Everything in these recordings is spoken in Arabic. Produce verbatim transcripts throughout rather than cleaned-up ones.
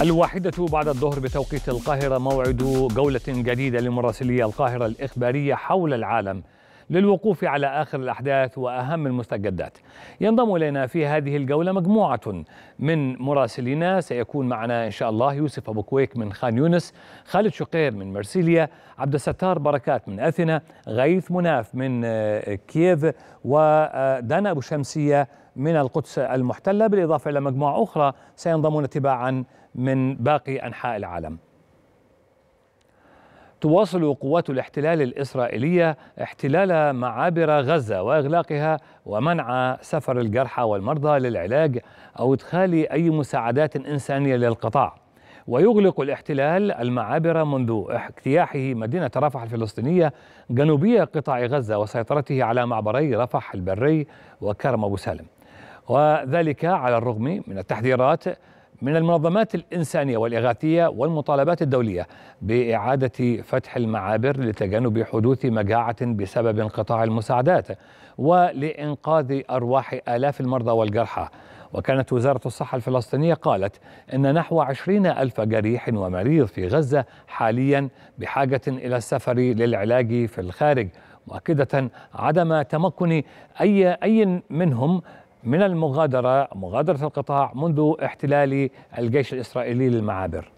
الواحدة بعد الظهر بتوقيت القاهرة موعد جولة جديدة لمراسلي القاهرة الإخبارية حول العالم للوقوف على آخر الأحداث وأهم المستجدات. ينضم إلينا في هذه الجولة مجموعة من مراسلينا، سيكون معنا إن شاء الله يوسف ابو كويك من خان يونس، خالد شقير من مرسيليا، عبد الستار بركات من أثينا، غيث مناف من كييف، ودانا أبو شمسية من القدس المحتلة، بالإضافة إلى مجموعة أخرى سينضمون تباعا من باقي أنحاء العالم. تواصل قوات الاحتلال الإسرائيلية احتلال معابر غزة وإغلاقها ومنع سفر الجرحى والمرضى للعلاج أو إدخال أي مساعدات إنسانية للقطاع. ويغلق الاحتلال المعابر منذ اجتياحه مدينة رفح الفلسطينية جنوبية قطاع غزة وسيطرته على معبري رفح البري وكرم أبو سالم. وذلك على الرغم من التحذيرات من المنظمات الإنسانية والإغاثية والمطالبات الدولية بإعادة فتح المعابر لتجنب حدوث مجاعة بسبب انقطاع المساعدات ولإنقاذ أرواح آلاف المرضى والجرحى. وكانت وزارة الصحة الفلسطينية قالت إن نحو عشرين ألف جريح ومريض في غزة حاليا بحاجة إلى السفر للعلاج في الخارج، مؤكدة عدم تمكن أي أي منهم من المغادرة مغادرة القطاع منذ احتلال الجيش الإسرائيلي للمعابر.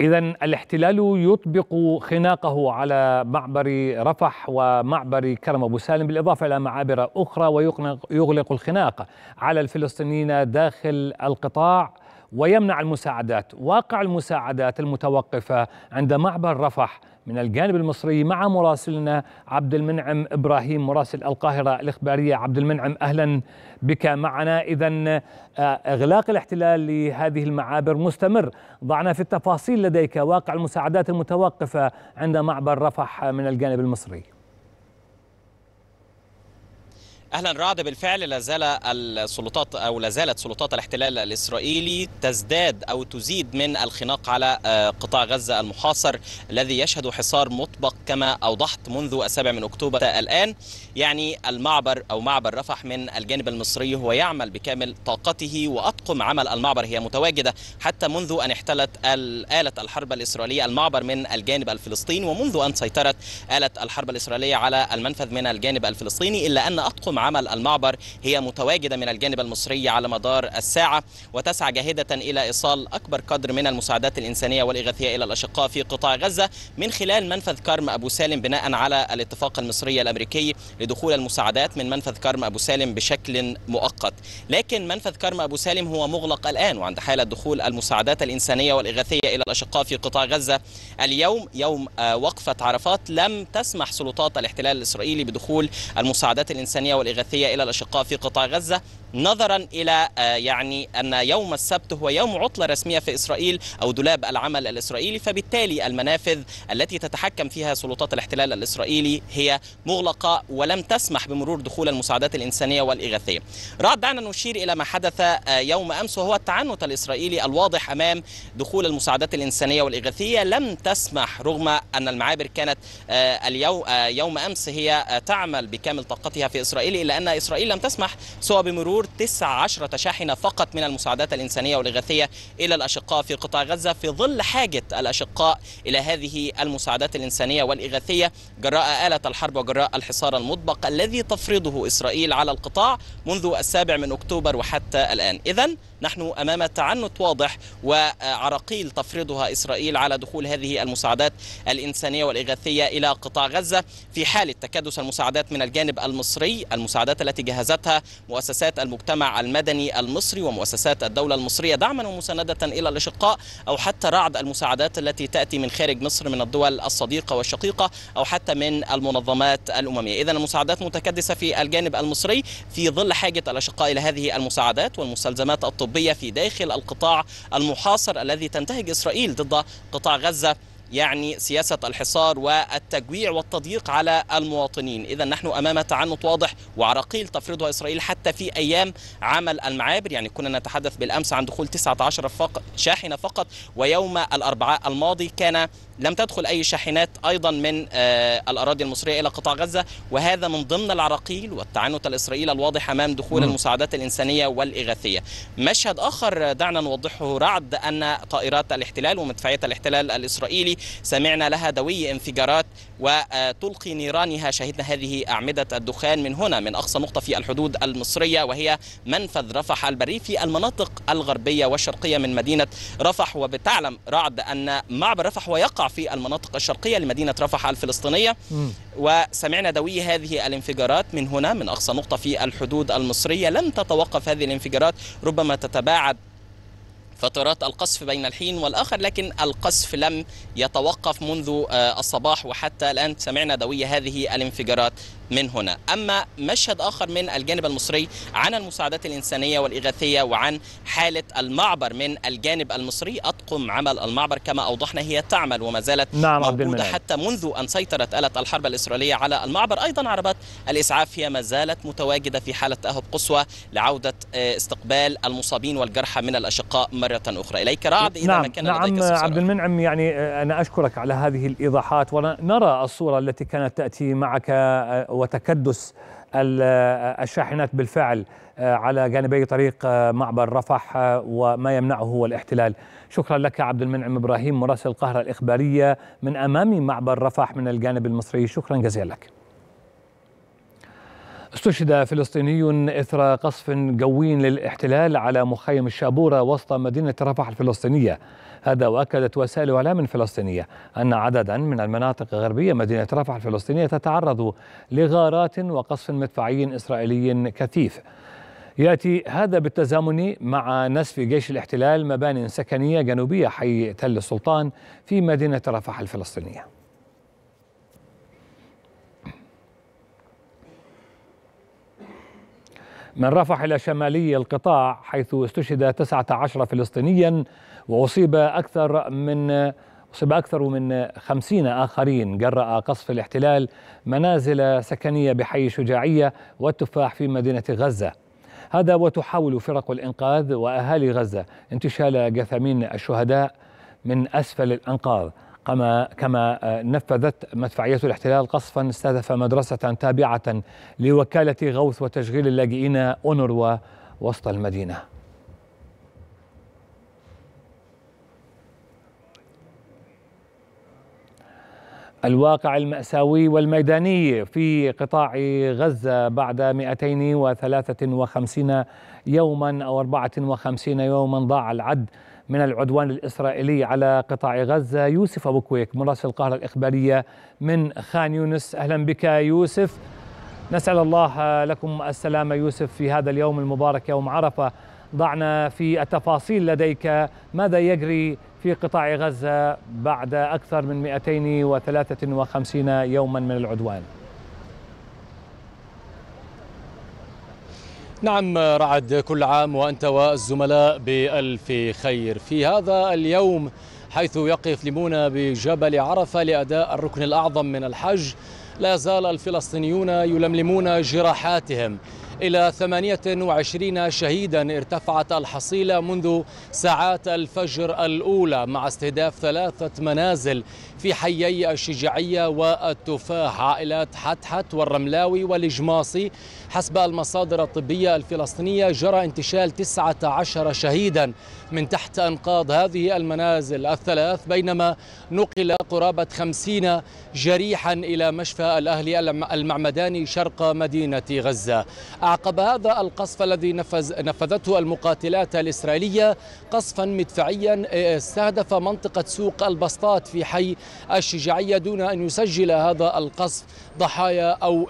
إذا الاحتلال يطبق خناقه على معبر رفح ومعبر كرم أبو سالم بالإضافة إلى معابر أخرى، ويغلق الخناق على الفلسطينيين داخل القطاع ويمنع المساعدات. واقع المساعدات المتوقفة عند معبر رفح من الجانب المصري مع مراسلنا عبد المنعم إبراهيم مراسل القاهرة الإخبارية. عبد المنعم أهلا بك معنا. إذا إغلاق الاحتلال لهذه المعابر مستمر، ضعنا في التفاصيل لديك واقع المساعدات المتوقفة عند معبر رفح من الجانب المصري. أهلا رعد، بالفعل لازال السلطات أو لازالت سلطات الاحتلال الإسرائيلي تزداد أو تزيد من الخناق على قطاع غزة المحاصر الذي يشهد حصار مطبق كما أوضحت منذ السابع من أكتوبر الآن. يعني المعبر أو معبر رفح من الجانب المصري هو يعمل بكامل طاقته، وأطقم عمل المعبر هي متواجدة حتى منذ أن احتلت آلة الحرب الإسرائيلية المعبر من الجانب الفلسطيني، ومنذ أن سيطرت آلة الحرب الإسرائيلية على المنفذ من الجانب الفلسطيني، إلا أن أطقم عمل المعبر هي متواجدة من الجانب المصري على مدار الساعة، وتسعى جاهدة إلى إيصال أكبر قدر من المساعدات الإنسانية والإغاثية إلى الأشقاء في قطاع غزة من خلال منفذ كرم أبو سالم، بناء على الاتفاق المصري الأمريكي لدخول المساعدات من منفذ كرم أبو سالم بشكل مؤقت. لكن منفذ كرم أبو سالم هو مغلق الآن، وعند حالة دخول المساعدات الإنسانية والإغاثية إلى الأشقاء في قطاع غزة اليوم يوم وقفة عرفات لم تسمح سلطات الاحتلال الإسرائيلي بدخول المساعدات الإنسانية والإغاثية الإغاثية إلى الأشقاء في قطاع غزة، نظرا إلى يعني أن يوم السبت هو يوم عطلة رسمية في إسرائيل أو دولاب العمل الإسرائيلي، فبالتالي المنافذ التي تتحكم فيها سلطات الاحتلال الإسرائيلي هي مغلقة ولم تسمح بمرور دخول المساعدات الإنسانية والإغاثية. رعد، دعنا نشير إلى ما حدث يوم أمس، وهو التعنت الإسرائيلي الواضح أمام دخول المساعدات الإنسانية والإغاثية. لم تسمح، رغم أن المعابر كانت اليوم يوم أمس هي تعمل بكامل طاقتها في إسرائيل، إلا أن إسرائيل لم تسمح سوى بمرور تسع عشرة شاحنة فقط من المساعدات الإنسانية والإغاثية إلى الأشقاء في قطاع غزة، في ظل حاجة الأشقاء إلى هذه المساعدات الإنسانية والإغاثية جراء آلة الحرب وجراء الحصار المطبق الذي تفرضه إسرائيل على القطاع منذ السابع من أكتوبر وحتى الآن. إذن نحن أمام تعنت واضح وعراقيل تفرضها إسرائيل على دخول هذه المساعدات الإنسانية والإغاثية إلى قطاع غزة، في حالة تكدس المساعدات من الجانب المصري. المساعدات التي جهزتها مؤسسات المجتمع المدني المصري ومؤسسات الدولة المصرية دعما ومساندة إلى الأشقاء، أو حتى رعد المساعدات التي تأتي من خارج مصر من الدول الصديقة والشقيقة أو حتى من المنظمات الأممية. إذن المساعدات متكدسة في الجانب المصري في ظل حاجة الأشقاء إلى هذه المساعدات والمستلزمات الطبية في داخل القطاع المحاصر الذي تنتهج إسرائيل ضد قطاع غزة، يعني سياسة الحصار والتجويع والتضييق على المواطنين. إذن نحن أمام تعنت واضح وعراقيل تفرضها إسرائيل حتى في أيام عمل المعابر، يعني كنا نتحدث بالأمس عن دخول تسعة عشر فقط شاحنة فقط، ويوم الأربعاء الماضي كان لم تدخل أي شاحنات أيضا من الأراضي المصرية إلى قطاع غزة، وهذا من ضمن العراقيل والتعنت الإسرائيلي الواضح أمام دخول المساعدات الإنسانية والإغاثية. مشهد آخر دعنا نوضحه رعد أن طائرات الاحتلال ومدفعية الاحتلال الإسرائيلي سمعنا لها دوي انفجارات وتلقي نيرانها، شهدنا هذه أعمدة الدخان من هنا من أقصى نقطة في الحدود المصرية وهي منفذ رفح البري في المناطق الغربية والشرقية من مدينة رفح. وبتعلم رعد أن معبر رفح ويقع في المناطق الشرقية لمدينة رفح الفلسطينية، وسمعنا دوي هذه الانفجارات من هنا من أقصى نقطة في الحدود المصرية. لم تتوقف هذه الانفجارات، ربما تتباعد فترات القصف بين الحين والآخر، لكن القصف لم يتوقف منذ الصباح وحتى الآن سمعنا دوي هذه الانفجارات من هنا. أما مشهد آخر من الجانب المصري عن المساعدات الإنسانية والإغاثية وعن حالة المعبر من الجانب المصري. أطقم عمل المعبر كما أوضحنا هي تعمل وما زالت نعم موجودة حتى منذ أن سيطرت آلة الحرب الإسرائيلية على المعبر. أيضا عربات الإسعاف هي ما زالت متواجدة في حالة تأهب قصوى لعودة استقبال المصابين والجرحى من الأشقاء مرة أخرى. إليك رعد إذا نعم ما كان نعم لديك عبد المنعم، يعني أنا أشكرك على هذه الإيضاحات، ونرى الصورة التي كانت تأتي معك وتكدس الشاحنات بالفعل على جانبي طريق معبر رفح وما يمنعه هو الاحتلال. شكرا لك عبد المنعم إبراهيم مراسل القاهرة الإخبارية من أمام معبر رفح من الجانب المصري، شكرا جزيلا لك. استشهد فلسطيني إثر قصف جوي للاحتلال على مخيم الشابورة وسط مدينة رفح الفلسطينية، هذا وأكدت وسائل إعلام فلسطينية أن عددا من المناطق غربية مدينة رفح الفلسطينية تتعرض لغارات وقصف مدفعي إسرائيلي كثيف. يأتي هذا بالتزامن مع نسف جيش الاحتلال مبانٍ سكنية جنوبية حي تل السلطان في مدينة رفح الفلسطينية. من رفح إلى شمالي القطاع حيث استشهد تسعة عشر فلسطينيا وأصيب أكثر من أصيب أكثر من خمسين آخرين جراء قصف الاحتلال منازل سكنية بحي شجاعية والتفاح في مدينة غزة، هذا وتحاول فرق الإنقاذ وأهالي غزة انتشال جثامين الشهداء من أسفل الأنقاض، كما كما نفذت مدفعية الاحتلال قصفا استهدف مدرسة تابعة لوكالة غوث وتشغيل اللاجئين أونروا وسط المدينة. الواقع المأساوي والميداني في قطاع غزة بعد مئتين وثلاثة وخمسين يوما أو أربعة وخمسين يوما ضاع العد من العدوان الإسرائيلي على قطاع غزة. يوسف ابو كويك مراسل القاهرة الإخبارية من خان يونس، أهلا بك يوسف، نسأل الله لكم السلامة. يوسف في هذا اليوم المبارك يوم عرفة ضعنا في التفاصيل لديك، ماذا يجري في قطاع غزة بعد أكثر من مئتين وثلاثة وخمسين يوما من العدوان؟ نعم رعد، كل عام وأنت والزملاء بألف خير. في هذا اليوم حيث يقف ليمونة بجبل عرفة لأداء الركن الأعظم من الحج لا زال الفلسطينيون يلملمون جراحاتهم، إلى ثمانية وعشرين شهيدا ارتفعت الحصيلة منذ ساعات الفجر الأولى مع استهداف ثلاثة منازل في حيي الشجاعية والتفاح، عائلات حتحت والرملاوي والجماصي. حسب المصادر الطبية الفلسطينية جرى انتشال تسعة عشر شهيدا من تحت أنقاض هذه المنازل الثلاث، بينما نقل قرابة خمسين جريحا إلى مشفى الأهلي المعمداني شرق مدينة غزة. عقب هذا القصف الذي نفذ نفذته المقاتلات الإسرائيلية قصفا مدفعيا استهدف منطقة سوق البسطات في حي الشجاعية دون أن يسجل هذا القصف ضحايا أو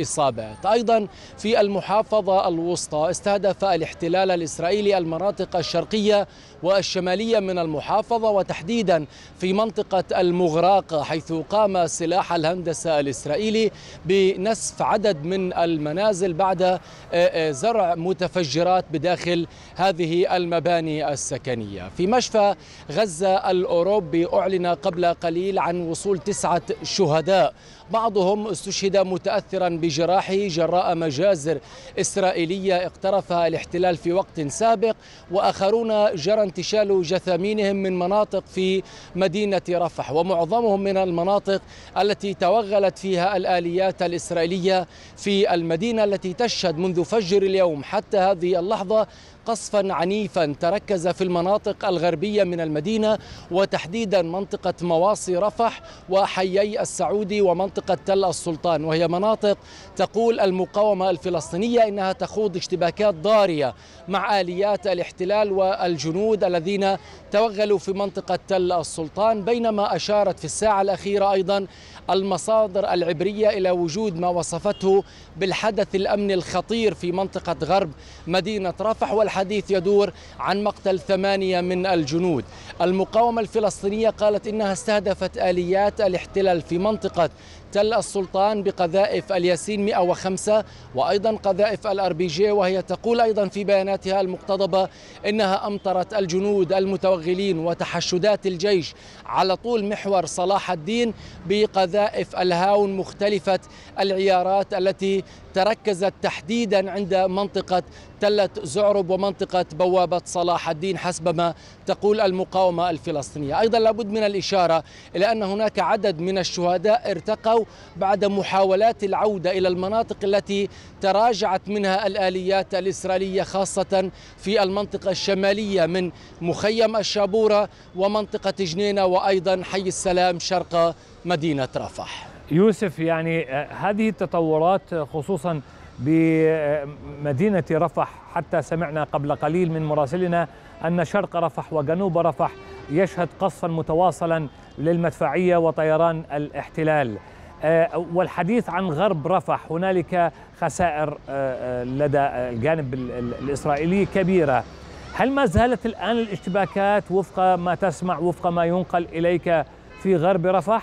إصابات. أيضا في المحافظة الوسطى استهدف الاحتلال الإسرائيلي المناطق الشرقية والشمالية من المحافظة وتحديدا في منطقة المغراق، حيث قام سلاح الهندسة الإسرائيلي بنسف عدد من المنازل بعد زرع متفجرات بداخل هذه المباني السكنية. في مشفى غزة الأوروبي أعلن قبل قليل عن وصول تسعة شهداء، بعضهم استشهد متأثرا بجراحه جراء مجازر إسرائيلية اقترفها الاحتلال في وقت سابق، وآخرون جرى انتشال جثامينهم من مناطق في مدينة رفح، ومعظمهم من المناطق التي توغلت فيها الآليات الإسرائيلية في المدينة التي تشهد منذ فجر اليوم حتى هذه اللحظة قصفا عنيفا تركز في المناطق الغربية من المدينة وتحديدا منطقة مواصي رفح وحيي السعودي ومنطقة تل السلطان، وهي مناطق تقول المقاومة الفلسطينية إنها تخوض اشتباكات ضارية مع آليات الاحتلال والجنود الذين توغلوا في منطقة تل السلطان. بينما أشارت في الساعة الأخيرة أيضا المصادر العبرية إلى وجود ما وصفته بالحدث الأمني الخطير في منطقة غرب مدينة رفح، والحديث يدور عن مقتل ثمانية من الجنود. المقاومة الفلسطينية قالت إنها استهدفت آليات الاحتلال في منطقة تل السلطان بقذائف الياسين مئة وخمسة وأيضا قذائف الار بي جي، وهي تقول أيضا في بياناتها المقتضبة إنها أمطرت الجنود المتوغلين وتحشدات الجيش على طول محور صلاح الدين بقذائف الهاون مختلفة العيارات التي تركزت تحديدا عند منطقة تلة زعرب ومنطقة بوابة صلاح الدين حسب ما تقول المقاومة الفلسطينية. أيضا لابد من الإشارة إلى أن هناك عدد من الشهداء ارتقوا بعد محاولات العودة إلى المناطق التي تراجعت منها الآليات الإسرائيلية، خاصة في المنطقة الشمالية من مخيم الشابورة ومنطقة جنينة وأيضا حي السلام شرق مدينة رفح. يوسف، يعني هذه التطورات خصوصا بمدينة رفح، حتى سمعنا قبل قليل من مراسلنا أن شرق رفح وجنوب رفح يشهد قصفا متواصلا للمدفعية وطيران الاحتلال، والحديث عن غرب رفح هنالك خسائر لدى الجانب الإسرائيلي كبيرة. هل ما زالت الآن الاشتباكات وفق ما تسمع وفق ما ينقل إليك في غرب رفح؟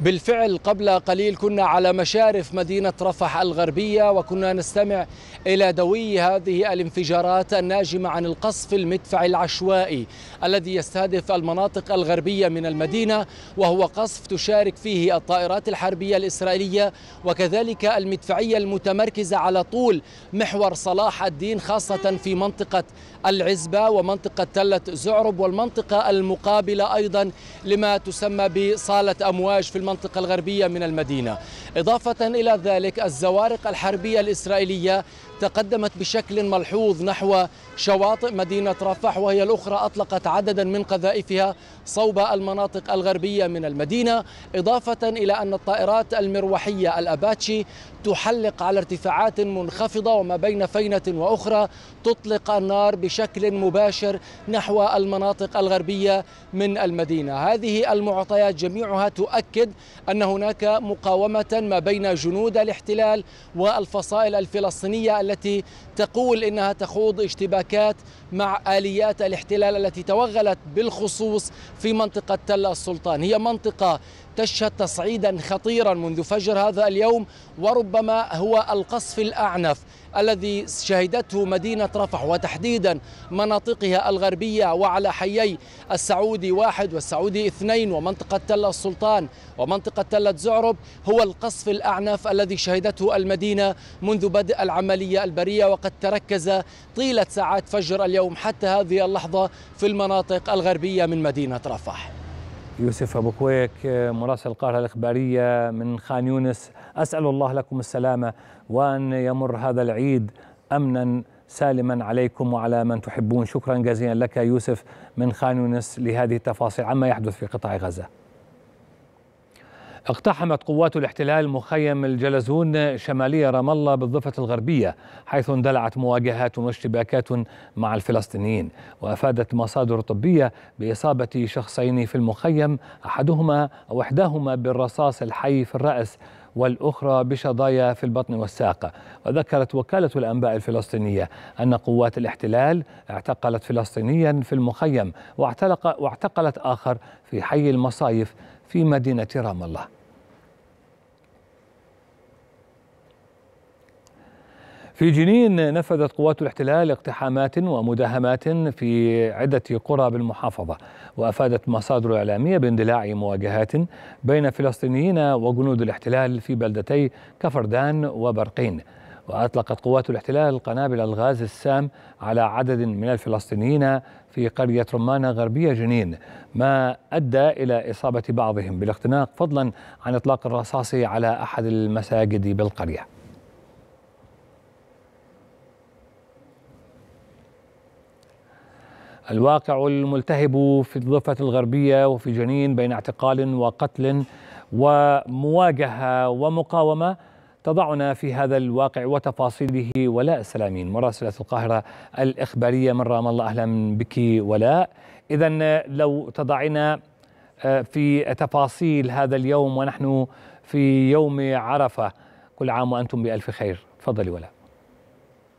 بالفعل قبل قليل كنا على مشارف مدينة رفح الغربية وكنا نستمع إلى دوي هذه الانفجارات الناجمة عن القصف المدفعي العشوائي الذي يستهدف المناطق الغربية من المدينة، وهو قصف تشارك فيه الطائرات الحربية الإسرائيلية وكذلك المدفعية المتمركزة على طول محور صلاح الدين، خاصة في منطقة العزبة ومنطقة تلة زعرب والمنطقة المقابلة أيضا لما تسمى بصالة أمواج في المنطقة المنطقة الغربية من المدينة. إضافة إلى ذلك الزوارق الحربية الإسرائيلية تقدمت بشكل ملحوظ نحو شواطئ مدينة رفح، وهي الأخرى أطلقت عددا من قذائفها صوب المناطق الغربية من المدينة، إضافة إلى أن الطائرات المروحية الأباتشي تحلق على ارتفاعات منخفضة وما بين فينة وأخرى تطلق النار بشكل مباشر نحو المناطق الغربية من المدينة. هذه المعطيات جميعها تؤكد أن هناك مقاومة ما بين جنود الاحتلال والفصائل الفلسطينية التي تقول إنها تخوض اشتباكات مع آليات الاحتلال التي توغلت بالخصوص في منطقة تل السلطان. هي منطقة تشهد تصعيدا خطيرا منذ فجر هذا اليوم، وربما هو القصف الأعنف الذي شهدته مدينة رفح وتحديدا مناطقها الغربية وعلى حيي السعودي واحد والسعودي اثنين ومنطقة تل السلطان ومنطقة تل زعرب، هو القصف الأعنف الذي شهدته المدينة منذ بدء العملية البرية، وقد تركز طيلة ساعات فجر اليوم حتى هذه اللحظة في المناطق الغربية من مدينة رفح. يوسف ابو كويك، مراسل القاهرة الإخبارية من خان يونس، أسأل الله لكم السلامة وأن يمر هذا العيد أمنا سالما عليكم وعلى من تحبون. شكرا جزيلا لك يوسف من خان يونس لهذه التفاصيل عما يحدث في قطاع غزة. اقتحمت قوات الاحتلال مخيم الجلزون شمالي رام الله بالضفة الغربية، حيث اندلعت مواجهات واشتباكات مع الفلسطينيين. وأفادت مصادر طبية بإصابة شخصين في المخيم، أحدهما أو إحداهما بالرصاص الحي في الرأس والأخرى بشظايا في البطن والساق. وذكرت وكالة الأنباء الفلسطينية أن قوات الاحتلال اعتقلت فلسطينيا في المخيم واعتلق واعتقلت آخر في حي المصايف في مدينة رام الله. في جنين نفذت قوات الاحتلال اقتحامات ومداهمات في عدة قرى بالمحافظة. وأفادت مصادر إعلامية باندلاع مواجهات بين فلسطينيين وجنود الاحتلال في بلدتي كفردان وبرقين. وأطلقت قوات الاحتلال قنابل الغاز السام على عدد من الفلسطينيين في قرية رمانة غربية جنين، ما أدى إلى إصابة بعضهم بالاختناق، فضلا عن إطلاق الرصاص على أحد المساجد بالقرية. الواقع الملتهب في الضفة الغربية وفي جنين بين اعتقال وقتل ومواجهة ومقاومة تضعنا في هذا الواقع وتفاصيله ولاء السلامين مراسلة القاهرة الإخبارية من رام الله. أهلا بك ولاء. إذا لو تضعنا في تفاصيل هذا اليوم ونحن في يوم عرفة، كل عام وأنتم بألف خير. تفضلي ولاء.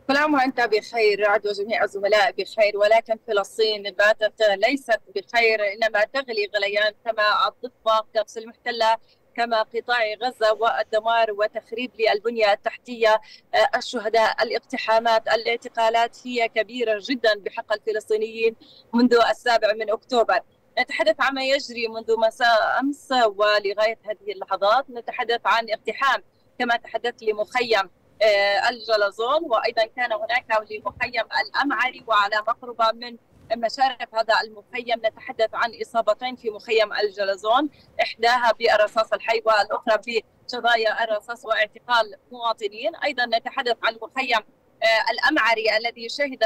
كل عام وأنت بخير عدو، جميع الزملاء بخير، ولكن فلسطين باتت ليست بخير، إنما تغلي غليان كما الضفة نفس المحتلة، كما قطاع غزة والدمار وتخريب للبنية التحتية، الشهداء، الاقتحامات، الاعتقالات هي كبيرة جدا بحق الفلسطينيين منذ السابع من أكتوبر. نتحدث عما يجري منذ مساء أمس ولغاية هذه اللحظات. نتحدث عن اقتحام كما تحدثت لمخيم الجلزون، وأيضا كان هناك لمخيم الأمعري وعلى مقربة من مشارف هذا المخيم. نتحدث عن إصابتين في مخيم الجلزون، إحداها بالرصاص الحي والأخرى بشظايا الرصاص واعتقال مواطنين. أيضا نتحدث عن مخيم الأمعري الذي شهد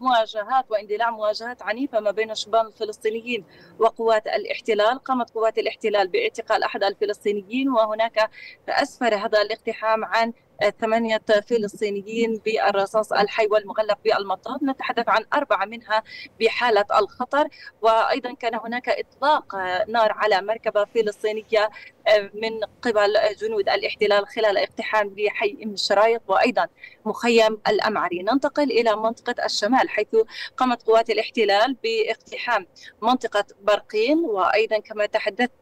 مواجهات واندلاع مواجهات عنيفة ما بين شبان الفلسطينيين وقوات الاحتلال. قامت قوات الاحتلال باعتقال أحد الفلسطينيين، وهناك أسفر هذا الاقتحام عن ثمانية فلسطينيين بالرصاص الحي والمغلف بالمطاط. نتحدث عن أربعة منها بحالة الخطر. وأيضا كان هناك إطلاق نار على مركبة فلسطينية من قبل جنود الاحتلال خلال اقتحام بحي أم الشرايط وأيضا مخيم الأمعري. ننتقل إلى منطقة الشمال، حيث قامت قوات الاحتلال باقتحام منطقة برقين، وأيضا كما تحدثت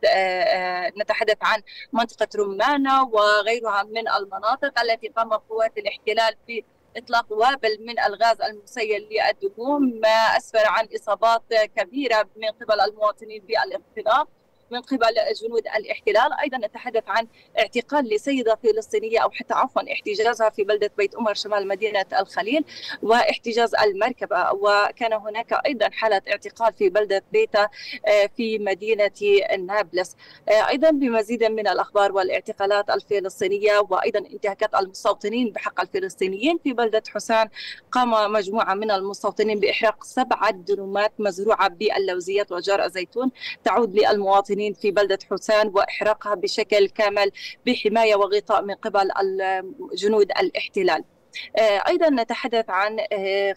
نتحدث عن منطقة رمانة وغيرها من المناطق التي قام قوات الاحتلال في إطلاق وابل من الغاز المسيل للدموم، ما أسفر عن إصابات كبيرة من قبل المواطنين بالاختناق من قبل جنود الاحتلال. أيضا نتحدث عن اعتقال لسيدة فلسطينية أو حتى عفوا احتجازها في بلدة بيت أمر شمال مدينة الخليل واحتجاز المركبة. وكان هناك أيضا حالة اعتقال في بلدة بيتا في مدينة نابلس. أيضا بمزيد من الأخبار والاعتقالات الفلسطينية وأيضا انتهاكات المستوطنين بحق الفلسطينيين. في بلدة حسان قام مجموعة من المستوطنين بإحراق سبعة دنومات مزروعة باللوزيات وجار الزيتون تعود للمواطنين في بلدة حسان وإحراقها بشكل كامل بحماية وغطاء من قبل جنود الاحتلال. أيضا نتحدث عن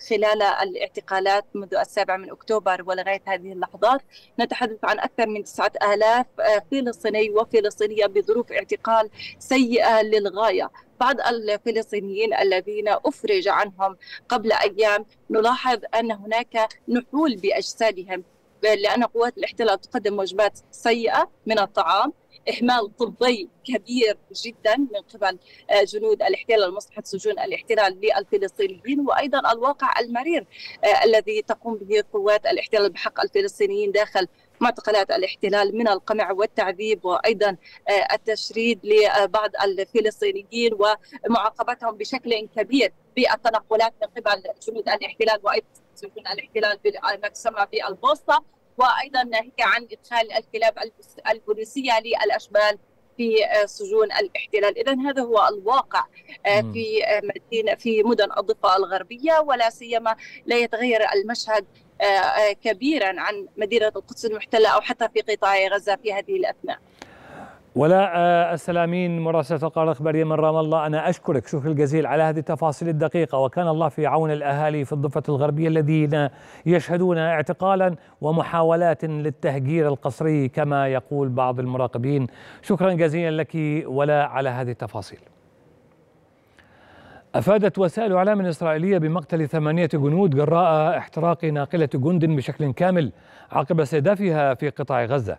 خلال الاعتقالات منذ السابع من أكتوبر ولغاية هذه اللحظات، نتحدث عن أكثر من تسعة آلاف فلسطيني وفلسطينية بظروف اعتقال سيئة للغاية. بعض الفلسطينيين الذين أفرج عنهم قبل أيام نلاحظ أن هناك نحول بأجسادهم، لأن قوات الاحتلال تقدم وجبات سيئة من الطعام، إهمال طبي كبير جدا من قبل جنود الاحتلال لمصلحة سجون الاحتلال للفلسطينيين. وأيضا الواقع المرير الذي تقوم به قوات الاحتلال بحق الفلسطينيين داخل معتقلات الاحتلال من القمع والتعذيب وأيضا التشريد لبعض الفلسطينيين ومعاقبتهم بشكل كبير بالتنقلات من قبل جنود الاحتلال وأيضا سجون الاحتلال ما تسمى بالبوسطة. وأيضا ناهيك عن إدخال الكلاب البوليسية للأشبال في سجون الاحتلال. إذا هذا هو الواقع في مدينة في مدن الضفة الغربية، ولا سيما لا يتغير المشهد كبيرا عن مدينة القدس المحتلة أو حتى في قطاع غزة في هذه الأثناء. ولاء السلامين مراسلة القاهرة الإخبارية من رام الله، أنا أشكرك شكر الجزيل على هذه التفاصيل الدقيقة، وكان الله في عون الأهالي في الضفة الغربية الذين يشهدون اعتقالا ومحاولات للتهجير القسري كما يقول بعض المراقبين. شكرا جزيلا لك ولاء على هذه التفاصيل. أفادت وسائل إعلام إسرائيلية بمقتل ثمانية جنود جراء احتراق ناقلة جند بشكل كامل عقب استهدافها في قطاع غزة.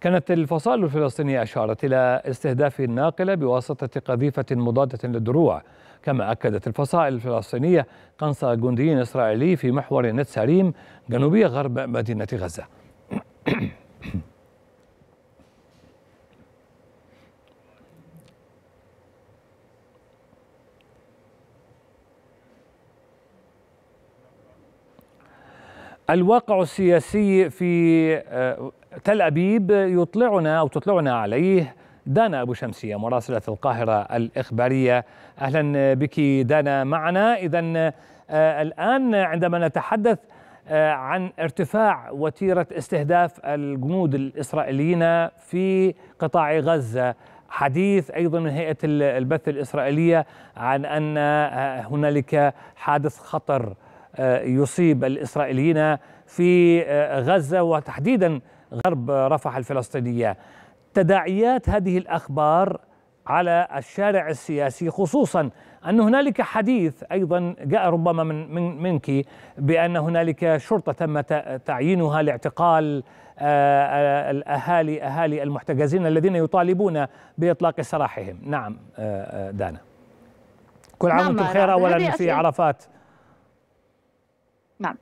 كانت الفصائل الفلسطينية أشارت إلى استهداف الناقلة بواسطة قذيفة مضادة للدروع، كما أكدت الفصائل الفلسطينية قنص جندي إسرائيلي في محور نت ساريم جنوبي غرب مدينة غزة. الواقع السياسي في تل أبيب يطلعنا أو تطلعنا عليه دانا أبو شمسية مراسلة القاهرة الإخبارية. أهلا بك دانا معنا. إذن الآن عندما نتحدث عن ارتفاع وتيرة استهداف الجنود الإسرائيليين في قطاع غزة، حديث أيضا من هيئة البث الإسرائيلية عن أن هنالك حادث خطر يصيب الإسرائيليين في غزة وتحديدا غرب رفح الفلسطينية، تداعيات هذه الأخبار على الشارع السياسي، خصوصا أن هنالك حديث أيضا جاء ربما من من منك بأن هنالك شرطة تم تعيينها لاعتقال الأهالي أهالي المحتجزين الذين يطالبون بإطلاق سراحهم. نعم دانا. كل عام وأنتم بخير أولا في عرفات. نعم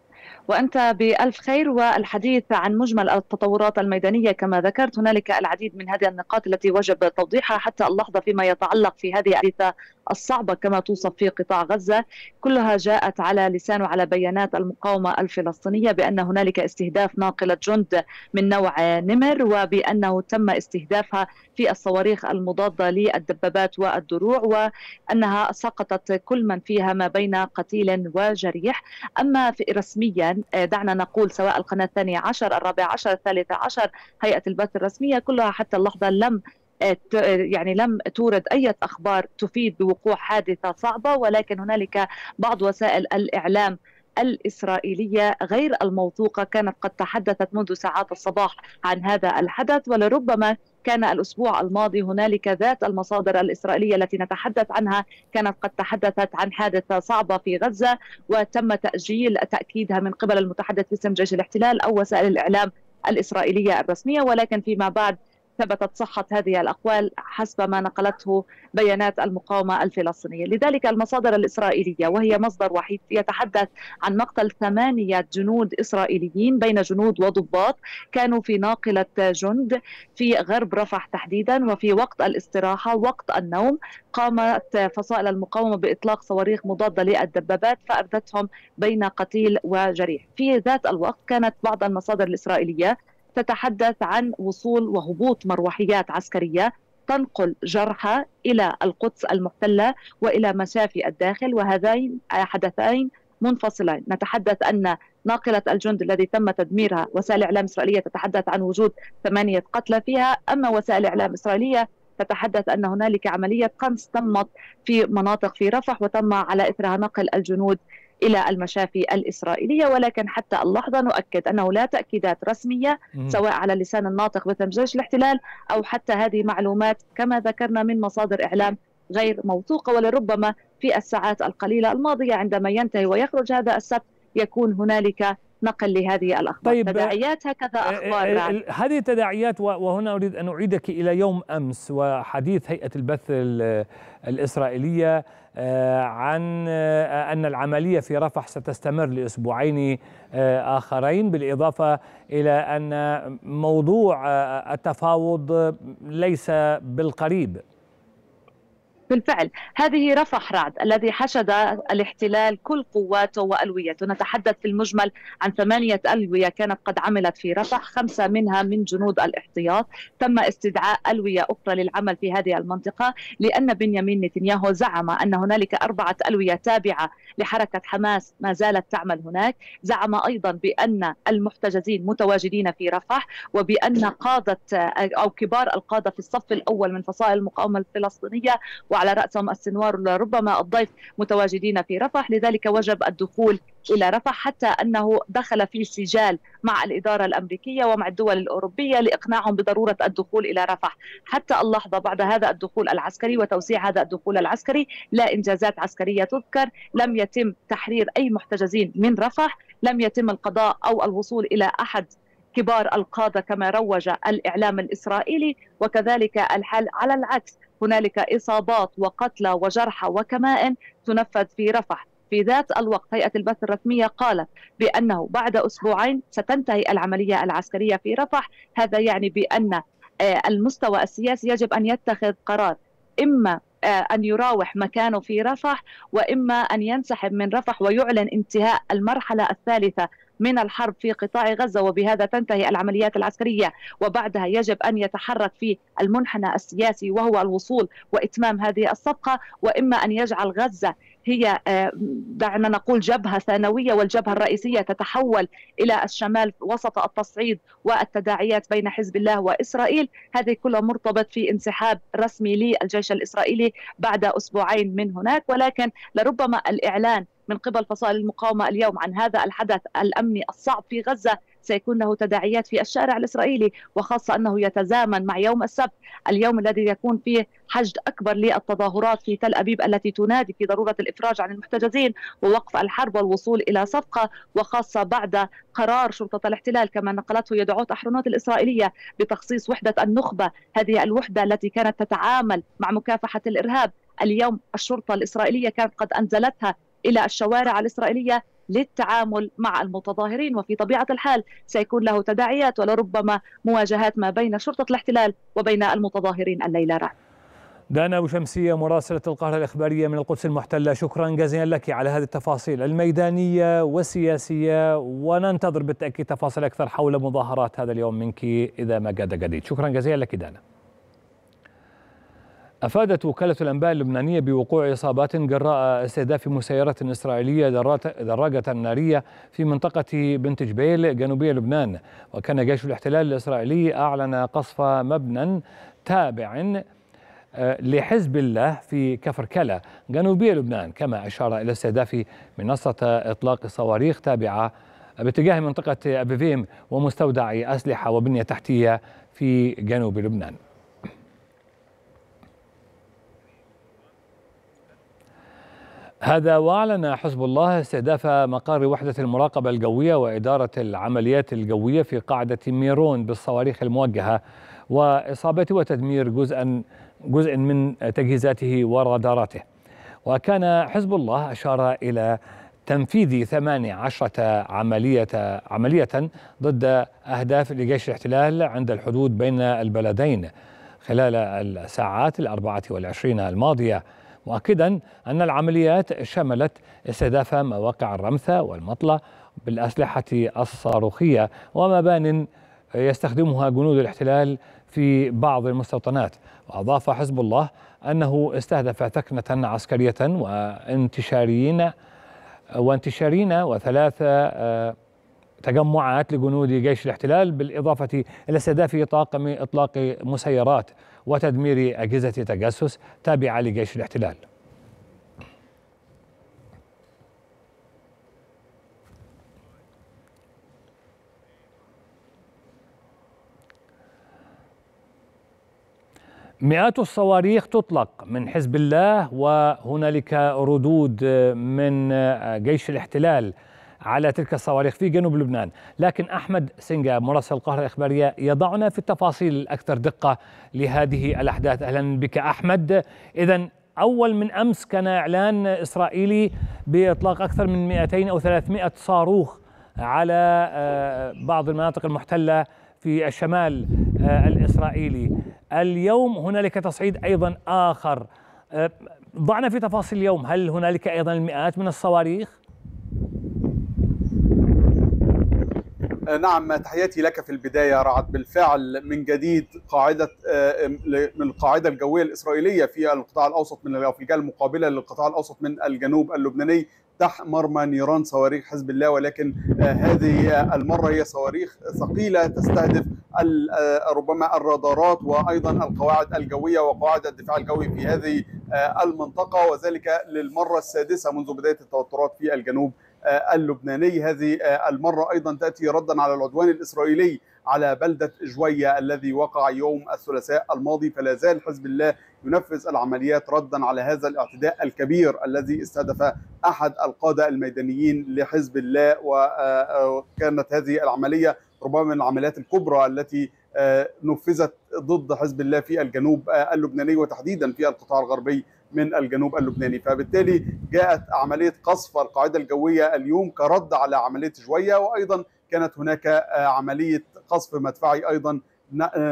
وأنت بألف خير. والحديث عن مجمل التطورات الميدانية كما ذكرت، هنالك العديد من هذه النقاط التي وجب توضيحها حتى اللحظة فيما يتعلق في هذه الحادثة الصعبة كما توصف في قطاع غزة، كلها جاءت على لسان وعلى بيانات المقاومة الفلسطينية بأن هنالك استهداف ناقلة جند من نوع نمر، وبأنه تم استهدافها في الصواريخ المضادة للدبابات والدروع، وأنها سقطت كل من فيها ما بين قتيل وجريح. أما في رسميا دعنا نقول سواء القناة الثانية عشر، الرابعة عشر، الثالثة عشر، هيئة البث الرسمية، كلها حتى اللحظة لم يعني لم تورد أي أخبار تفيد بوقوع حادثة صعبة، ولكن هنالك بعض وسائل الإعلام الإسرائيلية غير الموثوقة كانت قد تحدثت منذ ساعات الصباح عن هذا الحدث. ولربما كان الأسبوع الماضي هنالك ذات المصادر الإسرائيلية التي نتحدث عنها كانت قد تحدثت عن حادثة صعبة في غزة وتم تأجيل تأكيدها من قبل المتحدث باسم جيش الاحتلال أو وسائل الإعلام الإسرائيلية الرسمية، ولكن فيما بعد ثبتت صحة هذه الأقوال حسب ما نقلته بيانات المقاومة الفلسطينية. لذلك المصادر الإسرائيلية وهي مصدر وحيد يتحدث عن مقتل ثمانية جنود إسرائيليين بين جنود وضباط كانوا في ناقلة جند في غرب رفح تحديدا، وفي وقت الاستراحة وقت النوم قامت فصائل المقاومة بإطلاق صواريخ مضادة للدبابات فأردتهم بين قتيل وجريح. في ذات الوقت كانت بعض المصادر الإسرائيلية تتحدث عن وصول وهبوط مروحيات عسكرية تنقل جرحى إلى القدس المحتلة وإلى مشافي الداخل، وهذين حدثين منفصلين. نتحدث أن ناقلة الجند الذي تم تدميرها وسائل إعلام إسرائيلية تتحدث عن وجود ثمانية قتلى فيها، أما وسائل إعلام إسرائيلية تتحدث أن هنالك عملية قنص تمت في مناطق في رفح وتم على إثرها نقل الجنود إلى المشافي الإسرائيلية. ولكن حتى اللحظة نؤكد أنه لا تأكيدات رسمية سواء على لسان الناطق باسم جيش الاحتلال أو حتى هذه معلومات كما ذكرنا من مصادر إعلام غير موثوقة. ولربما في الساعات القليلة الماضية عندما ينتهي ويخرج هذا السبت يكون هنالك نقل لهذه الأخبار. طيب تداعيات هكذا أخبار هذه التداعيات، وهنا أريد أن أعيدك إلى يوم أمس وحديث هيئة البث الإسرائيلية عن أن العملية في رفح ستستمر لأسبوعين آخرين، بالإضافة إلى أن موضوع التفاوض ليس بالقريب. بالفعل هذه رفح رعد الذي حشد الاحتلال كل قواته وألويته. نتحدث في المجمل عن ثمانية ألوية كانت قد عملت في رفح، خمسة منها من جنود الاحتياط. تم استدعاء ألوية أخرى للعمل في هذه المنطقة، لأن بنيامين نتنياهو زعم أن هنالك أربعة ألوية تابعة لحركة حماس ما زالت تعمل هناك. زعم أيضا بأن المحتجزين متواجدين في رفح، وبأن قادة أو كبار القادة في الصف الأول من فصائل المقاومة الفلسطينية وعلى رأسهم السنوار ربما الضيف متواجدين في رفح، لذلك وجب الدخول إلى رفح، حتى أنه دخل في سجال مع الإدارة الأمريكية ومع الدول الأوروبية لإقناعهم بضرورة الدخول إلى رفح. حتى اللحظة بعد هذا الدخول العسكري وتوسيع هذا الدخول العسكري لا إنجازات عسكرية تذكر، لم يتم تحرير أي محتجزين من رفح، لم يتم القضاء أو الوصول إلى أحد كبار القادة كما روج الإعلام الإسرائيلي، وكذلك الحال على العكس، هنالك إصابات وقتلى وجرحى وكمائن تنفذ في رفح. في ذات الوقت هيئة البث الرسمية قالت بأنه بعد أسبوعين ستنتهي العملية العسكرية في رفح. هذا يعني بأن المستوى السياسي يجب أن يتخذ قرار، إما أن يراوح مكانه في رفح، وإما أن ينسحب من رفح ويعلن انتهاء المرحلة الثالثة من الحرب في قطاع غزة، وبهذا تنتهي العمليات العسكرية. وبعدها يجب أن يتحرك في المنحنى السياسي وهو الوصول وإتمام هذه الصفقة، وإما أن يجعل غزة هي دعنا نقول جبهة ثانوية والجبهة الرئيسية تتحول إلى الشمال وسط التصعيد والتداعيات بين حزب الله وإسرائيل. هذه كلها مرتبط في انسحاب رسمي للجيش الإسرائيلي بعد أسبوعين من هناك، ولكن لربما الإعلان من قبل فصائل المقاومة اليوم عن هذا الحدث الأمني الصعب في غزة سيكون له تداعيات في الشارع الإسرائيلي، وخاصة أنه يتزامن مع يوم السبت، اليوم الذي يكون فيه حشد أكبر للتظاهرات في تل أبيب التي تنادي في ضرورة الإفراج عن المحتجزين ووقف الحرب والوصول إلى صفقة، وخاصة بعد قرار شرطة الاحتلال كما نقلته يدعوت أحرنوت الإسرائيلية بتخصيص وحدة النخبة، هذه الوحدة التي كانت تتعامل مع مكافحة الإرهاب. اليوم الشرطة الإسرائيلية كانت قد أنزلتها إلى الشوارع الإسرائيلية للتعامل مع المتظاهرين، وفي طبيعة الحال سيكون له تداعيات ولربما مواجهات ما بين شرطة الاحتلال وبين المتظاهرين الليلة. رعد دانا أبو شمسية مراسلة القاهرة الإخبارية من القدس المحتلة، شكرا جزيلا لك على هذه التفاصيل الميدانية والسياسية، وننتظر بالتأكيد تفاصيل أكثر حول مظاهرات هذا اليوم منك إذا ما جاد جديد. شكرا جزيلا لك دانا. أفادت وكالة الأنباء اللبنانية بوقوع إصابات جراء استهداف مسيرة إسرائيلية دراجة نارية في منطقة بنت جبيل جنوبية لبنان، وكان جيش الاحتلال الإسرائيلي أعلن قصف مبنى تابع لحزب الله في كفر كلا جنوبية لبنان، كما أشار إلى استهداف منصة إطلاق صواريخ تابعة باتجاه منطقة أبيفيم ومستودع أسلحة وبنية تحتية في جنوب لبنان. هذا وأعلن حزب الله استهداف مقر وحدة المراقبة الجوية وإدارة العمليات الجوية في قاعدة ميرون بالصواريخ الموجهة، وإصابة وتدمير جزءا جزء من تجهيزاته وراداراته. وكان حزب الله أشار إلى تنفيذ ثماني عشرة عملية عملية ضد أهداف لجيش الاحتلال عند الحدود بين البلدين خلال الساعات الأربعة والعشرين الماضية، مؤكدا أن العمليات شملت استهداف مواقع الرمثة والمطلة بالأسلحة الصاروخية ومبان يستخدمها جنود الاحتلال في بعض المستوطنات. وأضاف حزب الله أنه استهدف ثكنة عسكرية وانتشاريين وانتشاريين وثلاثة تجمعات لجنود جيش الاحتلال، بالإضافة إلى استهداف طاقم إطلاق مسيرات وتدمير أجهزة تجسس تابعة لجيش الاحتلال. مئات الصواريخ تطلق من حزب الله، وهنالك ردود من جيش الاحتلال على تلك الصواريخ في جنوب لبنان، لكن أحمد سنجاب مراسل القاهرة الإخبارية يضعنا في التفاصيل الأكثر دقة لهذه الأحداث. أهلا بك أحمد. إذن أول من أمس كان إعلان إسرائيلي بإطلاق أكثر من مئتين أو ثلاثمئة صاروخ على بعض المناطق المحتلة في الشمال الإسرائيلي، اليوم هنالك تصعيد أيضا آخر، ضعنا في تفاصيل اليوم، هل هنالك أيضا المئات من الصواريخ؟ نعم، تحياتي لك في البداية رعد. بالفعل من جديد قاعدة من القاعدة الجوية الإسرائيلية في القطاع الأوسط من الأفريقيا المقابلة للقطاع الأوسط من الجنوب اللبناني تحمر ما نيران صواريخ حزب الله، ولكن هذه المرة هي صواريخ ثقيلة تستهدف ربما الرادارات وأيضا القواعد الجوية وقواعد الدفاع الجوي في هذه المنطقة، وذلك للمرة السادسة منذ بداية التوترات في الجنوب اللبناني. هذه المرة أيضا تأتي ردا على العدوان الإسرائيلي على بلدة جوية الذي وقع يوم الثلاثاء الماضي، فلا زال حزب الله ينفذ العمليات ردا على هذا الاعتداء الكبير الذي استهدف أحد القادة الميدانيين لحزب الله، وكانت هذه العملية ربما من العمليات الكبرى التي نفذت ضد حزب الله في الجنوب اللبناني وتحديدا في القطاع الغربي من الجنوب اللبناني. فبالتالي جاءت عملية قصف القاعدة الجوية اليوم كرد على عملية جوية، وأيضا كانت هناك عملية قصف مدفعي أيضا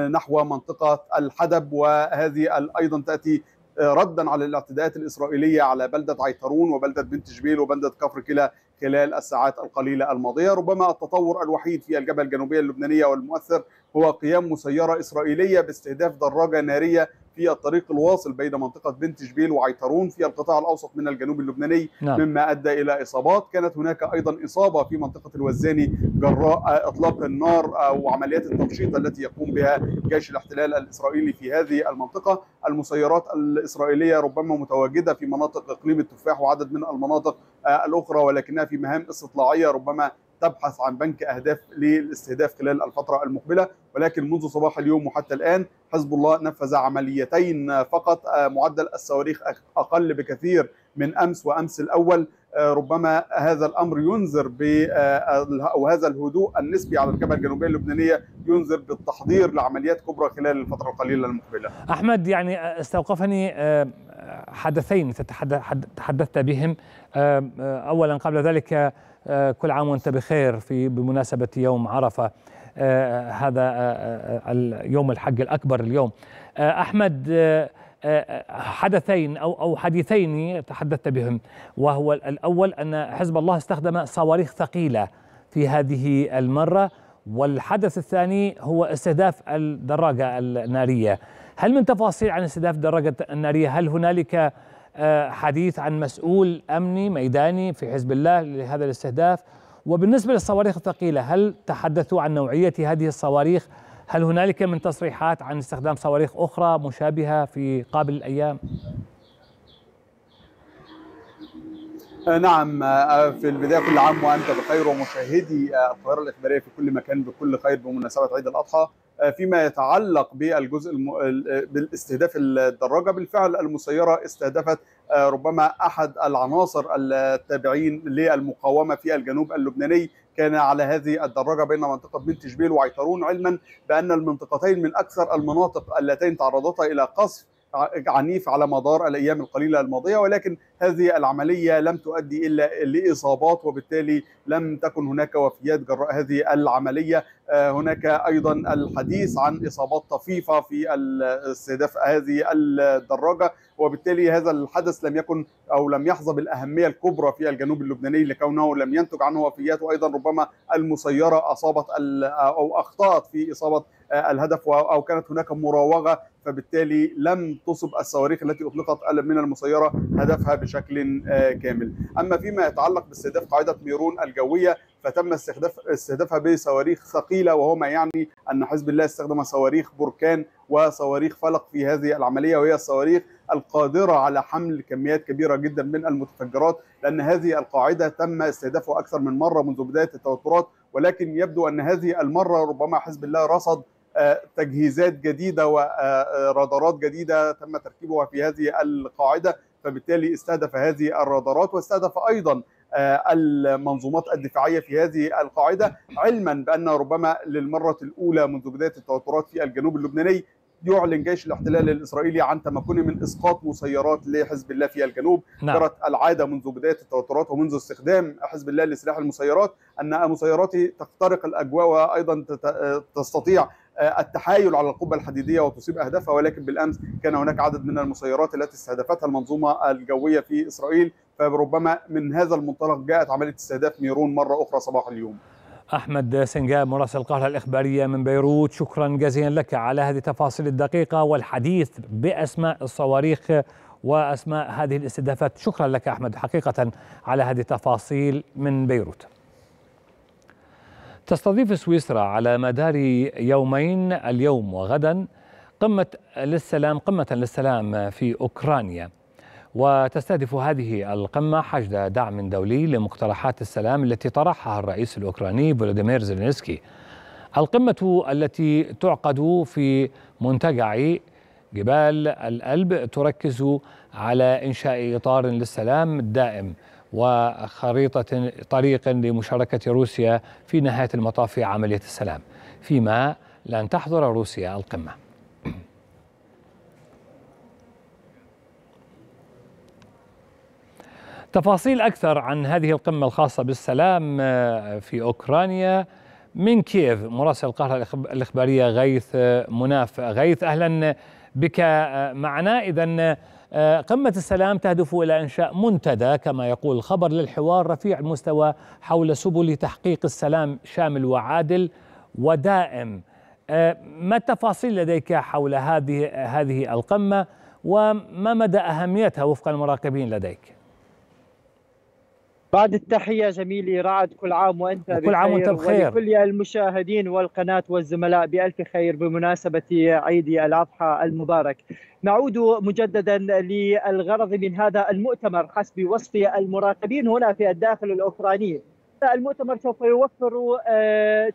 نحو منطقة الحدب، وهذه أيضا تأتي ردا على الاعتداءات الإسرائيلية على بلدة عيطرون وبلدة بنت جبيل وبلدة كفر كلى خلال الساعات القليلة الماضية. ربما التطور الوحيد في الجبهة الجنوبية اللبنانية والمؤثر هو قيام مسيرة إسرائيلية باستهداف دراجة نارية في الطريق الواصل بين منطقة بنت جبيل وعيطرون في القطاع الأوسط من الجنوب اللبناني، نعم. مما أدى إلى إصابات. كانت هناك أيضا إصابة في منطقة الوزاني جراء إطلاق النار أو عمليات التمشيط التي يقوم بها جيش الاحتلال الإسرائيلي في هذه المنطقة. المسيرات الإسرائيلية ربما متواجدة في مناطق إقليم التفاح وعدد من المناطق الأخرى، ولكنها في مهام استطلاعية ربما تبحث عن بنك أهداف للاستهداف خلال الفترة المقبلة. ولكن منذ صباح اليوم وحتى الآن حزب الله نفذ عمليتين فقط، معدل الصواريخ أقل بكثير من أمس وأمس الأول. ربما هذا الأمر ينذر أو هذا الهدوء النسبي على الجبهة الجنوبية اللبنانية ينذر بالتحضير لعمليات كبرى خلال الفترة القليلة المقبلة. أحمد، يعني استوقفني حدثين تحدثت بهم. أولا قبل ذلك، كل عام وانت بخير في بمناسبة يوم عرفة، هذا اليوم الحج الأكبر اليوم. أحمد، حدثين أو أو حديثين تحدثت بهم، وهو الأول أن حزب الله استخدم صواريخ ثقيلة في هذه المرة، والحدث الثاني هو استهداف الدراجة النارية. هل من تفاصيل عن استهداف الدراجة النارية؟ هل هنالك حديث عن مسؤول أمني ميداني في حزب الله لهذا الاستهداف؟ وبالنسبة للصواريخ الثقيلة، هل تحدثوا عن نوعية هذه الصواريخ؟ هل هنالك من تصريحات عن استخدام صواريخ أخرى مشابهة في قابل الأيام؟ نعم، في البداية كل عام وأنت بخير، ومشاهدي القاهرة الإخبارية في كل مكان بكل خير بمناسبة عيد الأضحى. فيما يتعلق بالجزء بالاستهداف الدراجة، بالفعل المسيرة استهدفت ربما أحد العناصر التابعين للمقاومة في الجنوب اللبناني، كان على هذه الدراجة بين منطقة بنت جبيل وعيطرون، علما بأن المنطقتين من أكثر المناطق اللتين تعرضتا إلى قصف عنيف على مدار الأيام القليلة الماضية. ولكن هذه العملية لم تؤدي إلا لإصابات، وبالتالي لم تكن هناك وفيات جراء هذه العملية. هناك أيضا الحديث عن إصابات طفيفة في استهداف هذه الدراجة، وبالتالي هذا الحدث لم يكن أو لم يحظى بالأهمية الكبرى في الجنوب اللبناني لكونه لم ينتج عنه وفيات، وأيضا ربما المسيرة أصابت أو أخطأت في إصابة الهدف أو كانت هناك مراوغة، فبالتالي لم تصب الصواريخ التي أطلقت من المسيرة هدفها بشكل كامل. أما فيما يتعلق باستهداف قاعدة ميرون الجوية، فتم استهداف استهدافها بصواريخ ثقيلة، وهو ما يعني أن حزب الله استخدم صواريخ بركان وصواريخ فلق في هذه العملية، وهي الصواريخ القادرة على حمل كميات كبيرة جدا من المتفجرات، لأن هذه القاعدة تم استهدافها أكثر من مرة منذ بداية التوترات. ولكن يبدو أن هذه المرة ربما حزب الله رصد تجهيزات جديدة ورادارات جديدة تم تركيبها في هذه القاعدة، فبالتالي استهدف هذه الرادارات واستهدف أيضا المنظومات الدفاعية في هذه القاعدة، علما بأن ربما للمرة الأولى منذ بداية التوترات في الجنوب اللبناني يعلن جيش الاحتلال الإسرائيلي عن تمكنه من إسقاط مسيرات لحزب الله في الجنوب. نعم. جرت العادة منذ بداية التوترات ومنذ استخدام حزب الله لسلاح المسيرات أن مسيراته تخترق الأجواء، وأيضا تستطيع التحايل على القبة الحديدية وتصيب أهدافها، ولكن بالأمس كان هناك عدد من المسيرات التي استهدفتها المنظومة الجوية في إسرائيل، فربما من هذا المنطلق جاءت عملية استهداف ميرون مرة أخرى صباح اليوم. أحمد سنجاب مراسل القاهرة الإخبارية من بيروت، شكرا جزيلا لك على هذه التفاصيل الدقيقة والحديث بأسماء الصواريخ وأسماء هذه الاستهدافات. شكرا لك أحمد حقيقة على هذه التفاصيل من بيروت. تستضيف سويسرا على مدار يومين اليوم وغدا قمة للسلام قمة للسلام في أوكرانيا، وتستهدف هذه القمة حشد دعم دولي لمقترحات السلام التي طرحها الرئيس الأوكراني فلاديمير زيلينسكي. القمة التي تعقد في منتجع جبال الألب تركز على إنشاء إطار للسلام الدائم وخريطة طريق لمشاركة روسيا في نهاية المطاف في عملية السلام، فيما لن تحضر روسيا القمة. تفاصيل أكثر عن هذه القمة الخاصة بالسلام في أوكرانيا من كييف مراسل القاهرة الإخبارية غيث مناف. غيث أهلا بك معنا. إذن قمة السلام تهدف إلى إنشاء منتدى كما يقول الخبر للحوار رفيع المستوى حول سبل تحقيق السلام شامل وعادل ودائم. ما التفاصيل لديك حول هذه هذه القمة وما مدى أهميتها وفق المراقبين لديك؟ بعد التحية زميلي رعد، كل عام وأنت بخير. كل عام وأنت بخير. ولكل المشاهدين والقناة والزملاء بألف خير بمناسبة عيد الأضحى المبارك. نعود مجددا للغرض من هذا المؤتمر حسب وصف المراقبين هنا في الداخل الأوكراني. المؤتمر سوف يوفر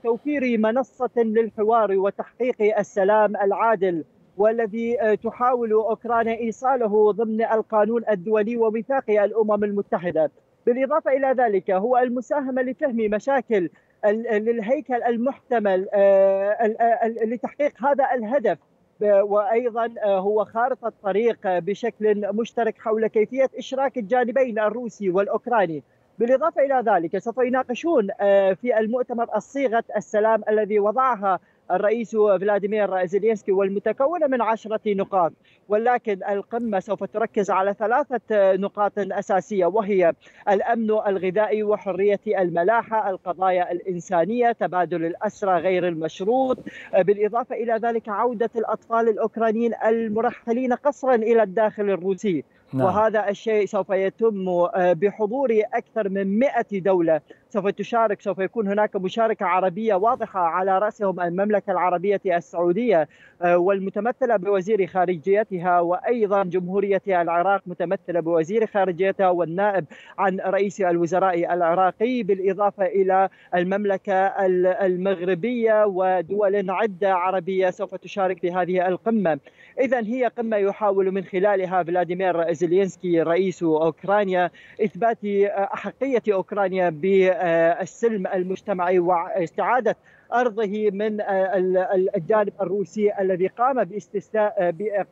توفير منصة للحوار وتحقيق السلام العادل والذي تحاول أوكرانيا إيصاله ضمن القانون الدولي وميثاق الأمم المتحدة. بالإضافة إلى ذلك هو المساهمة لفهم مشاكل للهيكل المحتمل لتحقيق هذا الهدف، وأيضا هو خارطة طريق بشكل مشترك حول كيفية إشراك الجانبين الروسي والأوكراني. بالإضافة إلى ذلك سوف يناقشون في المؤتمر الصيغة السلام الذي وضعها الرئيس فلاديمير زيلينسكي والمتكونة من عشرة نقاط، ولكن القمة سوف تركز على ثلاثة نقاط أساسية وهي الأمن الغذائي وحرية الملاحة، القضايا الإنسانية، تبادل الأسرى غير المشروط، بالإضافة إلى ذلك عودة الأطفال الأوكرانيين المرحلين قسرا إلى الداخل الروسي. نعم. وهذا الشيء سوف يتم بحضور أكثر من مئة دولة سوف تشارك، سوف يكون هناك مشاركة عربية واضحة على رأسهم المملكة العربية السعودية والمتمثلة بوزير خارجيتها، وأيضا جمهورية العراق متمثلة بوزير خارجيتها والنائب عن رئيس الوزراء العراقي، بالإضافة إلى المملكة المغربية ودول عدة عربية سوف تشارك في هذه القمة. إذن هي قمة يحاول من خلالها فلاديمير زيلينسكي رئيس أوكرانيا إثبات أحقية أوكرانيا بالسلم المجتمعي واستعادة أرضه من الجانب الروسي الذي قام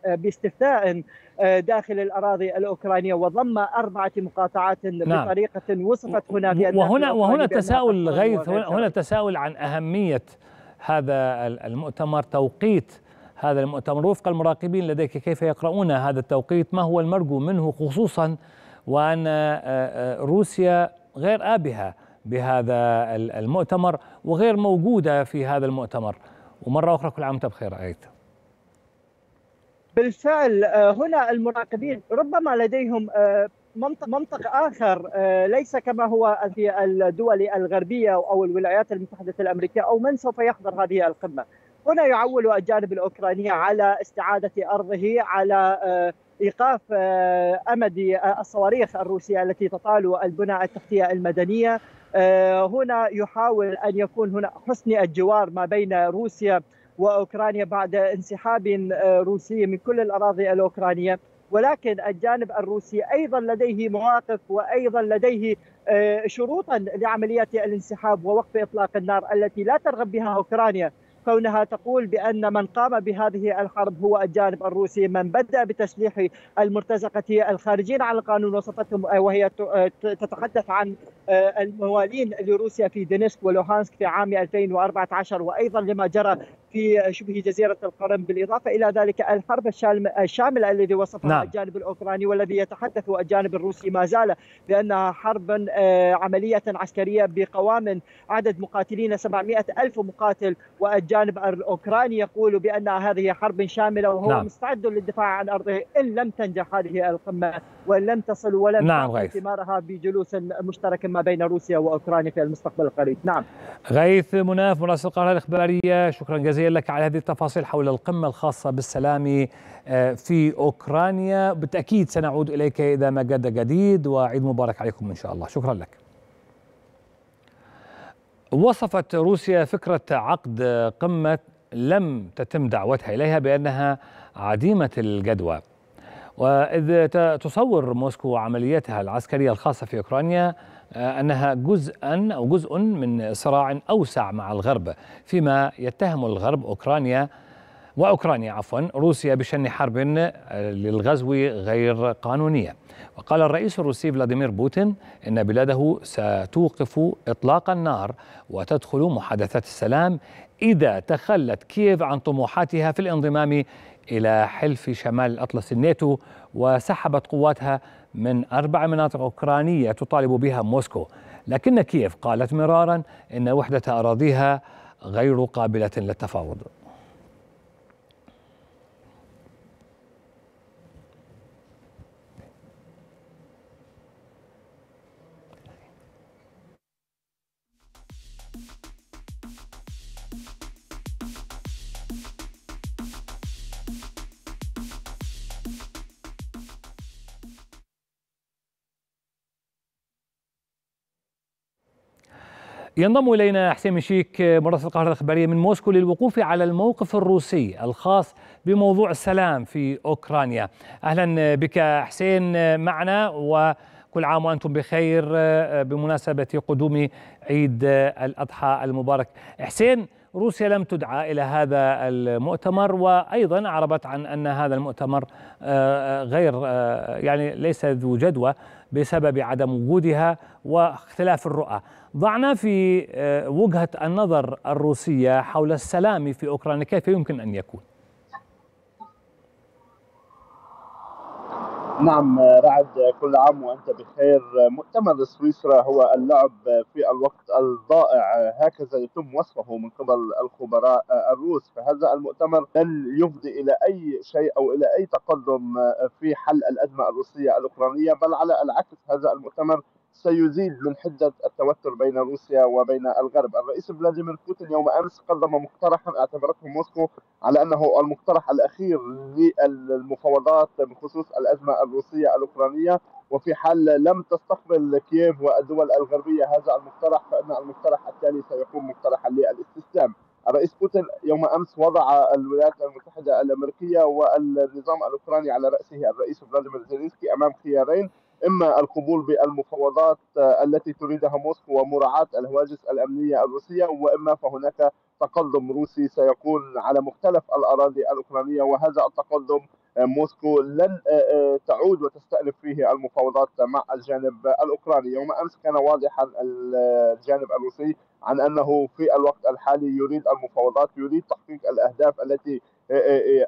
باستفتاء داخل الأراضي الأوكرانية وضم أربعة مقاطعات بطريقة وصفت هنا بأنها وهنا وهنا تساؤل غيث، هنا تساؤل عن أهمية هذا المؤتمر. توقيت هذا المؤتمر وفق المراقبين لديك كيف يقرؤون هذا التوقيت؟ ما هو المرجو منه خصوصا وأن روسيا غير آبهة بهذا المؤتمر وغير موجودة في هذا المؤتمر؟ ومرة أخرى كل عام وأنت بخير آيت. بالفعل هنا المراقبين ربما لديهم منطق, منطق آخر ليس كما هو في الدول الغربية أو الولايات المتحدة الأمريكية أو من سوف يحضر هذه القمة. هنا يعول الجانب الأوكراني على استعادة أرضه، على إيقاف أمد الصواريخ الروسية التي تطال البنى التحتية المدنية. هنا يحاول أن يكون هنا حسن الجوار ما بين روسيا وأوكرانيا بعد انسحاب روسي من كل الأراضي الأوكرانية، ولكن الجانب الروسي أيضا لديه مواقف وأيضا لديه شروطا لعملية الانسحاب ووقف إطلاق النار التي لا ترغب بها أوكرانيا، كونها تقول بأن من قام بهذه الحرب هو الجانب الروسي، من بدأ بتسليح المرتزقة الخارجين عن القانون وصفتهم وهي تتحدث عن الموالين لروسيا في دنسك ولوهانسك في عام ألفين وأربعة عشر، وأيضا لما جرى في شبه جزيرة القرم، بالإضافة إلى ذلك الحرب الشاملة الذي وصفها نعم. الجانب الأوكراني والذي يتحدث الجانب الروسي ما زال بأنها حربا عملية عسكرية بقوام عدد مقاتلين سبعمائة ألف مقاتل، والجانب الأوكراني يقول بأن هذه حرب شاملة وهو نعم. مستعد للدفاع عن أرضه إن لم تنجح هذه القمة وإن لم تصل ولم نعم استمارها بجلوس مشترك ما بين روسيا وأوكرانيا في المستقبل القريب. نعم غيث مناف مراسل القاهرة الإخبارية، شكرا جزيلا لك على هذه التفاصيل حول القمة الخاصة بالسلام في أوكرانيا. بالتأكيد سنعود إليك إذا ما جد جديد، وعيد مبارك عليكم إن شاء الله. شكرا لك. وصفت روسيا فكرة عقد قمة لم تتم دعوتها إليها بأنها عديمة الجدوى، وإذ تصور موسكو عملياتها العسكرية الخاصة في أوكرانيا أنها جزءا أو جزء من صراع أوسع مع الغرب، فيما يتهم الغرب أوكرانيا وأوكرانيا عفوا روسيا بشن حرب للغزو غير قانونية. وقال الرئيس الروسي فلاديمير بوتين إن بلاده ستوقف إطلاق النار وتدخل محادثات السلام إذا تخلت كييف عن طموحاتها في الانضمام إلى حلف شمال الأطلس الناتو، وسحبت قواتها من أربع مناطق أوكرانية تطالب بها موسكو. لكن كييف قالت مرارا إن وحدة أراضيها غير قابلة للتفاوض. ينضم إلينا حسين مشيك مراسل القاهرة الإخبارية من موسكو للوقوف على الموقف الروسي الخاص بموضوع السلام في أوكرانيا. أهلا بك حسين معنا، وكل عام وأنتم بخير بمناسبة قدوم عيد الأضحى المبارك. حسين، روسيا لم تدعى إلى هذا المؤتمر، وأيضا عربت عن أن هذا المؤتمر غير يعني ليس ذو جدوى بسبب عدم وجودها واختلاف الرؤى. ضعنا في وجهة النظر الروسية حول السلام في أوكرانيا، كيف يمكن أن يكون؟ نعم رعد، كل عام وأنت بخير. مؤتمر سويسرا هو اللعب في الوقت الضائع، هكذا يتم وصفه من قبل الخبراء الروس. فهذا المؤتمر لن يفضي إلى أي شيء أو إلى أي تقدم في حل الأزمة الروسية الأوكرانية، بل على العكس هذا المؤتمر سيزيد من حدة التوتر بين روسيا وبين الغرب. الرئيس فلاديمير بوتين يوم أمس قدم مقترحا اعتبرته موسكو على أنه المقترح الأخير للمفاوضات بخصوص الأزمة الروسية الأوكرانية، وفي حال لم تستقبل كييف والدول الغربية هذا المقترح فإن المقترح التالي سيكون مقترحا للاستسلام. الرئيس بوتين يوم أمس وضع الولايات المتحدة الأمريكية والنظام الأوكراني على رأسه الرئيس فلاديمير زيلينسكي أمام خيارين، إما القبول بالمفاوضات التي تريدها موسكو ومراعاة الهواجس الأمنية الروسية، وإما فهناك تقدم روسي سيكون على مختلف الأراضي الأوكرانية، وهذا التقدم موسكو لن تعود وتستأنف فيه المفاوضات مع الجانب الأوكراني. يوم أمس كان واضحا الجانب الروسي عن أنه في الوقت الحالي يريد المفاوضات، يريد تحقيق الأهداف التي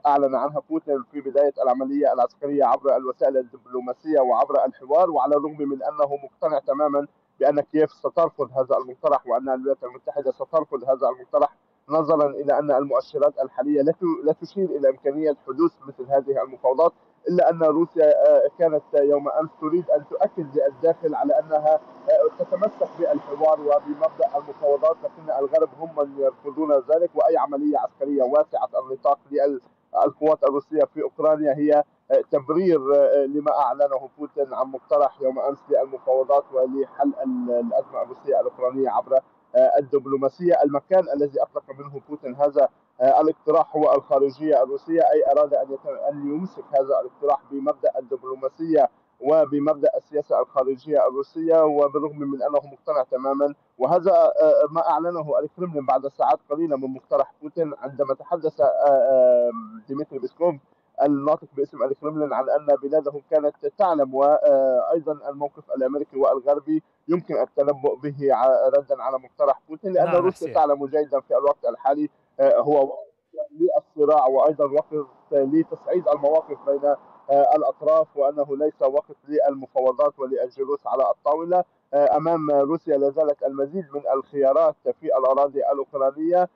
أعلن عنها بوتين في بداية العملية العسكرية عبر الوسائل الدبلوماسية وعبر الحوار، وعلى الرغم من أنه مقتنع تماما بأن كييف سترفض هذا المقترح وأن الولايات المتحدة سترفض هذا المقترح، نظرا إلى أن المؤشرات الحالية لا تشير إلى إمكانية حدوث مثل هذه المفاوضات، إلا أن روسيا كانت يوم أمس تريد أن تؤكد للداخل على أنها تتمسك بالحوار وبمبدأ المفاوضات، لكن الغرب هم من يرفضون ذلك. وأي عملية عسكرية واسعة النطاق للقوات الروسية في أوكرانيا هي تبرير لما أعلنه بوتين عن مقترح يوم أمس للمفاوضات ولحل الأزمة الروسية الأوكرانية عبر الدبلوماسية. المكان الذي أطلق منه بوتين هذا الاقتراح هو الخارجية الروسية، أي أراد أن أن يمسك هذا الاقتراح بمبدأ الدبلوماسية وبمبدأ السياسة الخارجية الروسية، وبالرغم من أنه مقتنع تماما. وهذا ما أعلنه الكرملين بعد ساعات قليلة من مقترح بوتين عندما تحدث ديمتري بيسكوف الناطق باسم الكرملين عن أن بلاده كانت تعلم، وأيضا الموقف الأمريكي والغربي يمكن التنبؤ به ردا على مقترح بوتين، لأن روسيا تعلم جيدا في الوقت الحالي هو للصراع، وايضا وقف لتصعيد المواقف بين الاطراف، وانه ليس وقت للمفاوضات وللجلوس على الطاوله. امام روسيا لا زالت المزيد من الخيارات في الاراضي الاوكرانيه.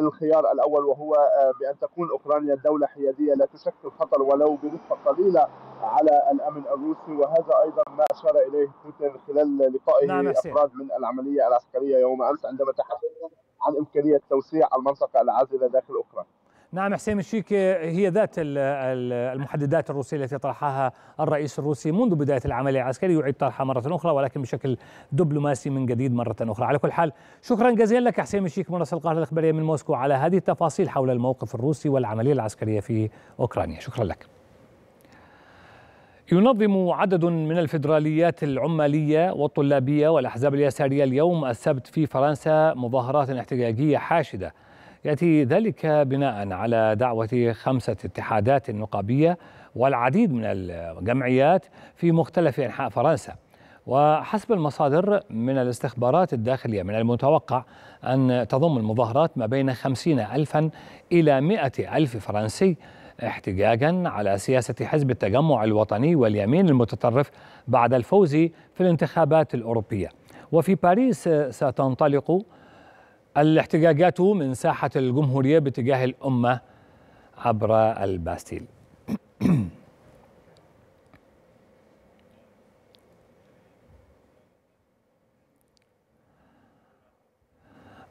الخيار الاول وهو بان تكون اوكرانيا دوله حياديه لا تشكل خطر ولو بنسبه قليله على الامن الروسي، وهذا ايضا ما اشار اليه بوتين خلال لقائه افراد من العمليه العسكريه يوم امس عندما تحدث عن امكانيه توسيع المنطقه العازله داخل اوكرانيا. نعم حسين مشيك، هي ذات المحددات الروسية التي طرحها الرئيس الروسي منذ بداية العملية العسكرية يعيد طرحها مرة أخرى، ولكن بشكل دبلوماسي من جديد مرة أخرى. على كل حال شكرا جزيلا لك حسين مشيك مراسل القاهرة الإخبارية من موسكو على هذه التفاصيل حول الموقف الروسي والعملية العسكرية في أوكرانيا، شكرا لك. ينظم عدد من الفيدراليات العمالية والطلابية والأحزاب اليسارية اليوم السبت في فرنسا مظاهرات احتجاجية حاشدة، يأتي ذلك بناء على دعوة خمسة اتحادات نقابية والعديد من الجمعيات في مختلف أنحاء فرنسا. وحسب المصادر من الاستخبارات الداخلية من المتوقع أن تضم المظاهرات ما بين خمسين ألفا إلى مئة ألف فرنسي احتجاجا على سياسة حزب التجمع الوطني واليمين المتطرف بعد الفوز في الانتخابات الأوروبية. وفي باريس ستنطلق الاحتجاجات من ساحة الجمهورية باتجاه الأمة عبر الباستيل.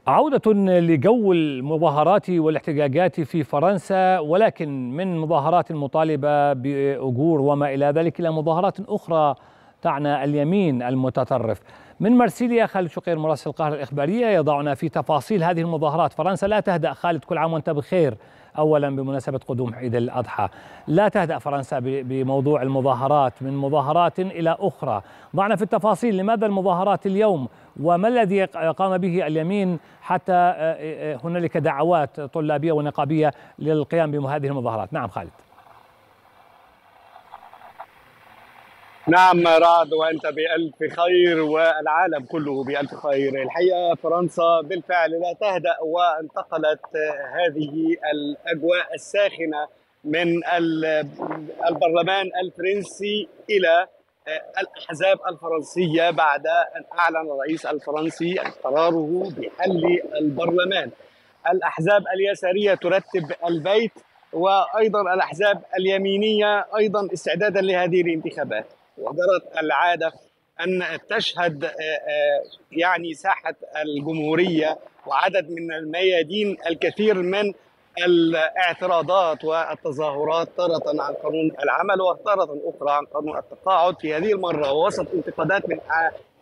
عودة لجو المظاهرات والاحتجاجات في فرنسا، ولكن من مظاهرات مطالبة بأجور وما إلى ذلك إلى مظاهرات أخرى تعنى اليمين المتطرف. من مرسيليا خالد شقير مراسل القاهرة الإخبارية يضعنا في تفاصيل هذه المظاهرات. فرنسا لا تهدأ. خالد كل عام وأنت بخير أولا بمناسبة قدوم عيد الأضحى. لا تهدأ فرنسا بموضوع المظاهرات، من مظاهرات إلى أخرى. ضعنا في التفاصيل، لماذا المظاهرات اليوم وما الذي قام به اليمين حتى هنالك دعوات طلابية ونقابية للقيام بهذه المظاهرات؟ نعم خالد. نعم رعد، وأنت بألف خير والعالم كله بألف خير. الحقيقة فرنسا بالفعل لا تهدأ، وانتقلت هذه الأجواء الساخنة من البرلمان الفرنسي إلى الأحزاب الفرنسية بعد أن أعلن الرئيس الفرنسي قراره بحل البرلمان. الأحزاب اليسارية ترتب البيت، وأيضا الأحزاب اليمينية أيضا استعدادا لهذه الانتخابات. وجرت العادة أن تشهد يعني ساحة الجمهورية وعدد من الميادين الكثير من الاعتراضات والتظاهرات، تارة عن قانون العمل وتارة أخرى عن قانون التقاعد. في هذه المرة وسط انتقادات من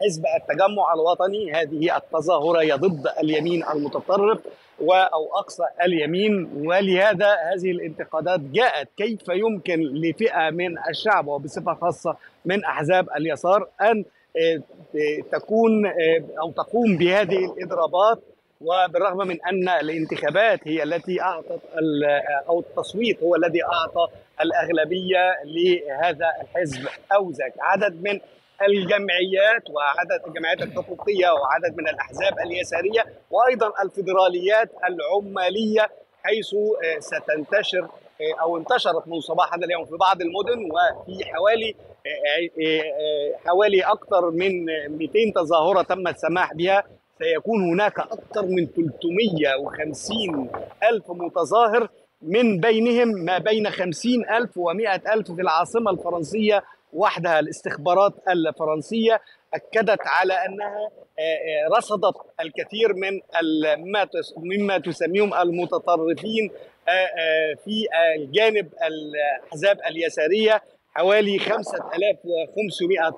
حزب التجمع الوطني، هذه التظاهرة ضد اليمين المتطرف أو أقصى اليمين، ولهذا هذه الانتقادات جاءت كيف يمكن لفئة من الشعب وبصفة خاصة من أحزاب اليسار أن تكون أو تقوم بهذه الإضرابات. وبالرغم من أن الانتخابات هي التي أعطت أو التصويت هو الذي أعطى الأغلبية لهذا الحزب، أوزج عدد من الجمعيات وعدد الجمعيات الحقوقية وعدد من الأحزاب اليسارية وأيضا الفيدراليات العمالية، حيث ستنتشر أو انتشرت من صباح هذا اليوم في بعض المدن، وفي حوالي حوالي أكثر من مئتين تظاهرة تم السماح بها. سيكون هناك أكثر من ثلاثمئة وخمسين ألف متظاهر، من بينهم ما بين خمسين ألف ومئة ألف في العاصمة الفرنسية وحدها. الاستخبارات الفرنسية أكدت على أنها رصدت الكثير من مما تسميهم المتطرفين في الجانب الأحزاب اليسارية، حوالي خمسة آلاف وخمسمئة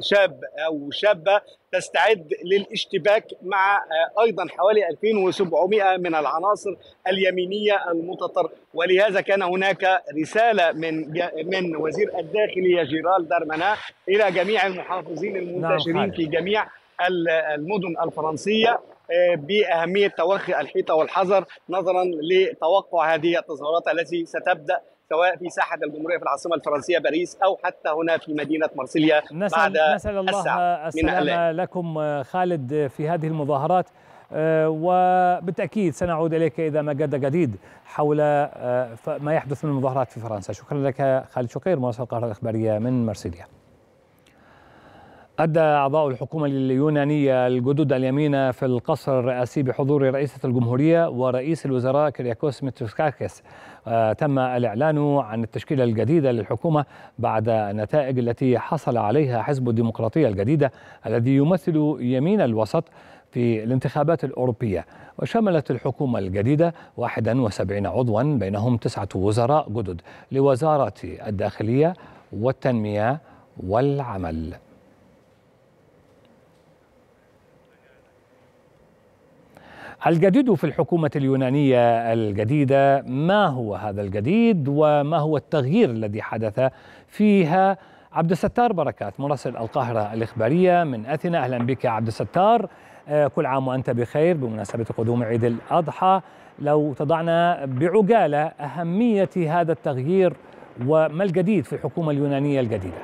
شاب أو شابة تستعد للاشتباك مع أيضا حوالي ألفين وسبعمئة من العناصر اليمينية المتطرفة. ولهذا كان هناك رسالة من من وزير الداخلية جيرالد دارمانان إلى جميع المحافظين المنتشرين في جميع المدن الفرنسية بأهمية توخي الحيطة والحذر نظرا لتوقع هذه التظاهرات التي ستبدأ سواء في ساحة الجمهورية في العاصمة الفرنسية باريس أو حتى هنا في مدينة مرسيليا. نسأل, بعد نسأل الله السلامة لكم خالد في هذه المظاهرات. وبالتأكيد سنعود إليك إذا ما جد جديد حول ما يحدث من المظاهرات في فرنسا. شكرا لك خالد شقير مراسل القاهرة الإخبارية من مرسيليا. أدى أعضاء الحكومة اليونانية الجدد اليمين في القصر الرئاسي بحضور رئيسة الجمهورية ورئيس الوزراء كيرياكوس ميتروسكاكيس. تم الإعلان عن التشكيل الجديد للحكومة بعد النتائج التي حصل عليها حزب الديمقراطية الجديدة الذي يمثل يمين الوسط في الانتخابات الأوروبية. وشملت الحكومة الجديدة واحد وسبعين عضوا بينهم تسعة وزراء جدد لوزارة الداخلية والتنمية والعمل. الجديد في الحكومة اليونانية الجديدة، ما هو هذا الجديد وما هو التغيير الذي حدث فيها؟ عبد الستار بركات مراسل القاهرة الإخبارية من أثينا. أهلا بك عبد الستار، كل عام وأنت بخير بمناسبة قدوم عيد الأضحى. لو تضعنا بعجالة أهمية هذا التغيير وما الجديد في الحكومة اليونانية الجديدة.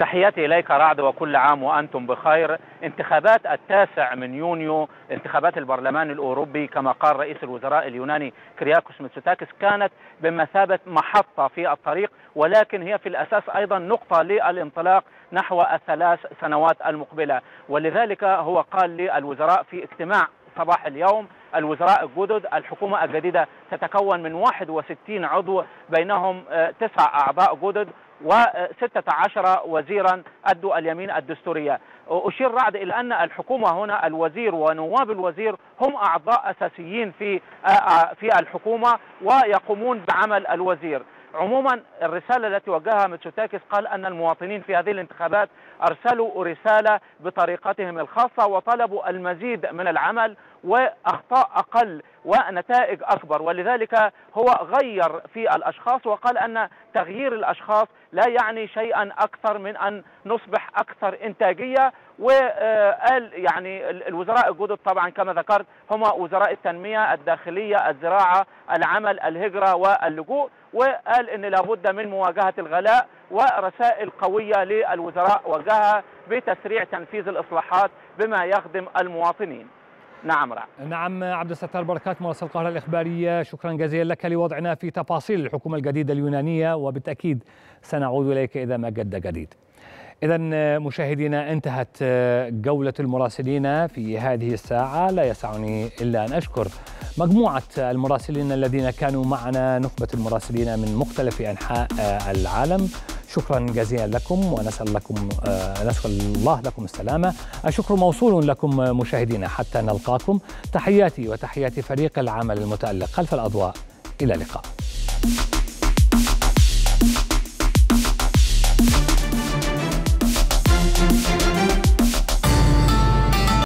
تحياتي إليك رعد وكل عام وأنتم بخير. انتخابات التاسع من يونيو، انتخابات البرلمان الأوروبي كما قال رئيس الوزراء اليوناني كيرياكوس ميتسوتاكس، كانت بمثابة محطة في الطريق، ولكن هي في الأساس أيضا نقطة للانطلاق نحو الثلاث سنوات المقبلة. ولذلك هو قال للوزراء في اجتماع صباح اليوم، الوزراء الجدد، الحكومة الجديدة تتكون من واحد وستين عضو بينهم تسع أعضاء جدد وستة عشر وزيرا أدوا اليمين الدستورية. أشير رعد إلى أن الحكومة هنا الوزير ونواب الوزير هم أعضاء أساسيين في في الحكومة ويقومون بعمل الوزير. عموما الرسالة التي وجهها ميتسوتاكس قال أن المواطنين في هذه الانتخابات أرسلوا رسالة بطريقتهم الخاصة وطلبوا المزيد من العمل وأخطاء أقل ونتائج أكبر، ولذلك هو غير في الأشخاص وقال أن تغيير الأشخاص لا يعني شيئا أكثر من أن نصبح أكثر إنتاجية. وقال يعني الوزراء الجدد طبعا كما ذكرت هم وزراء التنمية، الداخلية، الزراعة، العمل، الهجرة واللجوء، وقال أن لابد من مواجهة الغلاء، ورسائل قوية للوزراء وجهها بتسريع تنفيذ الإصلاحات بما يخدم المواطنين. نعم رعد. نعم عبد الستار بركات مراسل القاهرة الإخبارية، شكرا جزيلا لك لوضعنا في تفاصيل الحكومة الجديدة اليونانية، وبالتأكيد سنعود إليك إذا ما جد جديد. إذا مشاهدينا انتهت جولة المراسلين في هذه الساعة. لا يسعني إلا أن أشكر مجموعة المراسلين الذين كانوا معنا، نخبة المراسلين من مختلف أنحاء العالم، شكرا جزيلا لكم ونسأل لكم نسأل الله لكم السلامة. الشكر موصول لكم مشاهدينا حتى نلقاكم. تحياتي وتحيات فريق العمل المتألق خلف الأضواء، إلى اللقاء.